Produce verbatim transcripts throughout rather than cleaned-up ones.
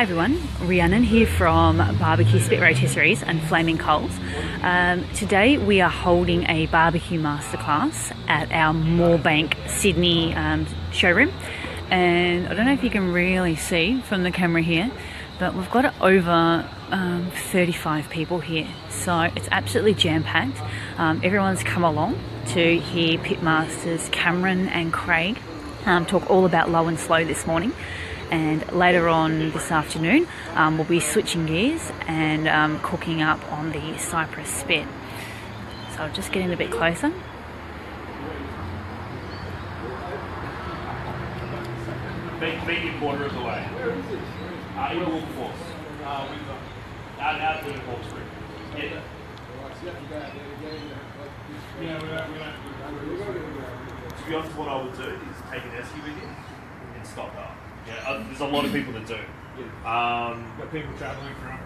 Hi everyone, Rhiannon here from Barbecue Spit Rotisseries and Flaming Coals. Um, today we are holding a barbecue masterclass at our Moorebank, Sydney um, showroom. And I don't know if you can really see from the camera here, but we've got over um, thirty-five people here. So it's absolutely jam-packed. Um, everyone's come along to hear pitmasters Cameron and Craig um, talk all about low and slow this morning. And later on this afternoon um, we'll be switching gears and um, cooking up on the Cypress Spit. So I'll just get in a bit closer. Beat your quarter of the way. Where is this? Uh, in Wolf Force. Uh, now it's in Wolf Street. Yeah. To be honest, what I would do is take an S U V with you and stock up. Yeah, uh, there's a lot of people that do. Yeah. Um, Got people travelling from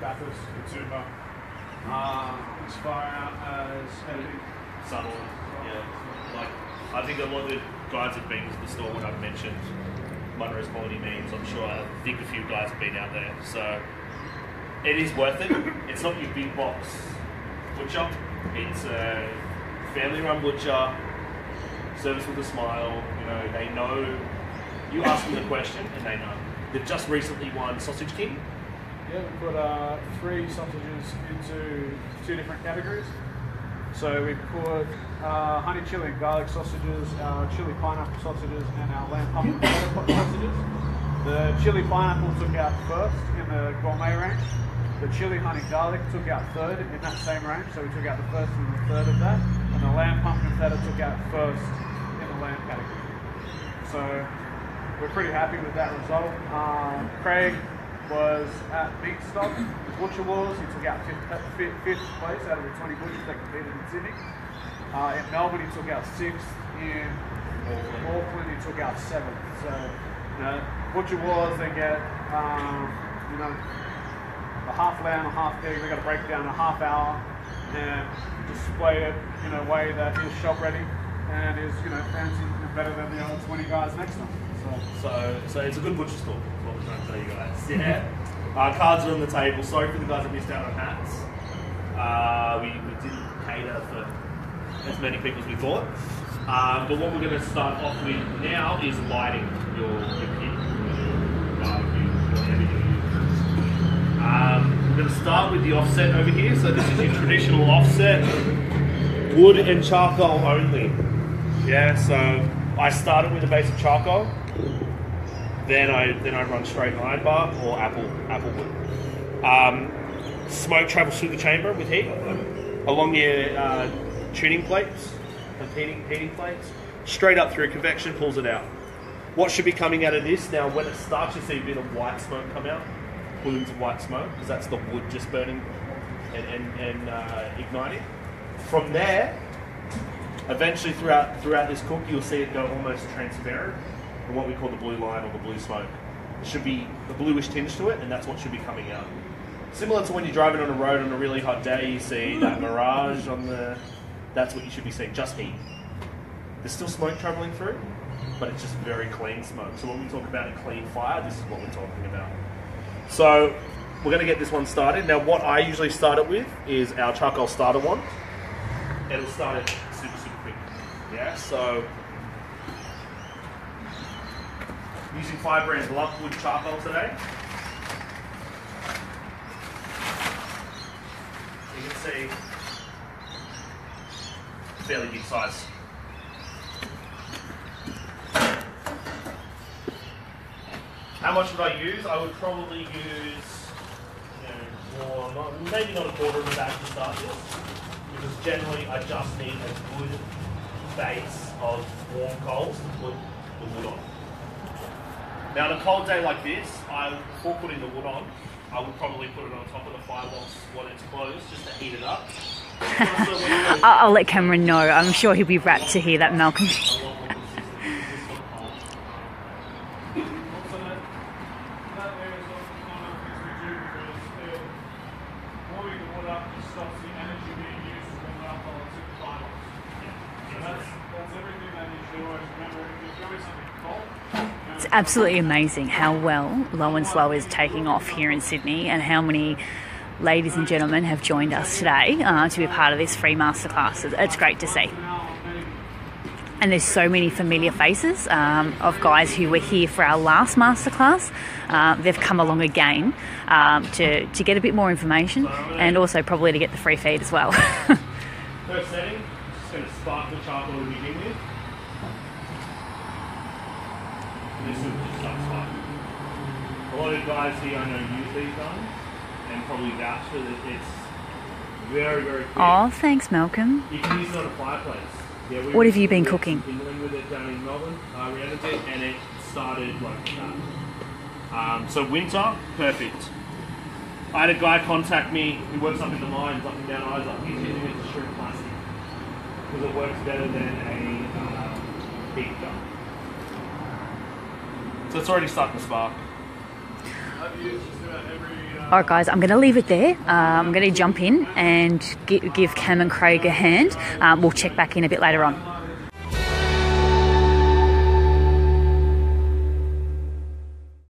Bathurst, Toowoomba, um, as far out as Subtle. Yeah, like I think a lot of the guys have been to the store when I've mentioned Munro's Quality Meats. I'm sure I think a few guys have been out there, so it is worth it. It's not your big box butcher. It's a family-run butcher, service with a smile. You know, they know. You ask them the question and they know. They've just recently won Sausage King. Yeah, we put uh, three sausages into two different categories. So we put uh, honey chili and garlic sausages, our chili pineapple sausages, and our lamb pumpkin sausages. The chili pineapple took out first in the gourmet range. The chili honey garlic took out third in that same range, so we took out the first and the third of that. And the lamb pumpkin feta took out first in the lamb category. So we're pretty happy with that result. Um, Craig was at Meatstock, Butcher Wars. He took out fifth, fifth place out of the twenty butchers that competed in Sydney. Uh, in Melbourne, he took out sixth. In Auckland, he took out seventh. So, you know, Butcher Wars, they get, um, you know, a half lamb, a half pig. They got to break it down in a half hour and display it in a way that is shop ready and is, you know, fancy and better than the other twenty guys next time. So, so it's a good butcher store, what we're trying to tell you guys. Yeah. Uh, cards are on the table. Sorry for the guys that missed out on hats. Uh, we, we didn't cater for as many people as we thought. Um, but what we're going to start off with now is lighting your, your pit, your barbecue, whatever you use. Um, we're going to start with the offset over here. So this is your traditional offset, wood and charcoal only. Yeah, so I started with a base of charcoal. Then I then I run straight iron bar or apple apple wood. Um, smoke travels through the chamber with heat along your uh, tuning plates and heating heating plates straight up through convection, pulls it out. What should be coming out of this now? When it starts, you see a bit of white smoke come out, plumes of white smoke, because that's the wood just burning and and, and uh, igniting. From there, eventually throughout throughout this cook, you'll see it go almost transparent. And what we call the blue line or the blue smoke. It should be the bluish tinge to it, and that's what should be coming out. Similar to when you're driving on a road on a really hot day, you see that mirage on the... That's what you should be seeing, just heat. There's still smoke travelling through, but it's just very clean smoke. So when we talk about a clean fire, this is what we're talking about. So we're going to get this one started. Now what I usually start it with is our charcoal starter one. It'll start it super, super quick. Yeah, so... using Fibre and Blockwood charcoal today. You can see fairly big size. How much would I use? I would probably use, you know, more, not, maybe not a quarter of a bag to start with, because generally I just need a good base of warm coals to put the wood on. Now, on a cold day like this, I, before putting the wood on, I would probably put it on top of the fire whilst when it's closed, just to heat it up. I'll, I'll let Cameron know. I'm sure he'll be rapt to hear that, Malcolm. It's absolutely amazing how well Low and Slow is taking off here in Sydney and how many ladies and gentlemen have joined us today uh, to be part of this free masterclass. It's great to see. And there's so many familiar faces um, of guys who were here for our last masterclass. Uh, they've come along again um, to, to get a bit more information and also probably to get the free feed as well. First setting, just going to spark the charcoal to begin with. This is just like sparking. A lot of guys here I know use these ones and probably vouch for that. It's very, very quick. Oh, thanks, Malcolm. You can use it on a fireplace. Yeah, what have you been cooking? In England with it down in Melbourne, uh, Rhiannon did, and it started like that. Um, so winter, perfect. I had a guy contact me who works up in the mines, up and down Isaac. He's using it to shrink plastic because it works better than a uh, big gun. So it's already stuck in the spark. All right, guys, I'm going to leave it there. Uh, I'm going to jump in and give Cam and Craig a hand. Um, we'll check back in a bit later on.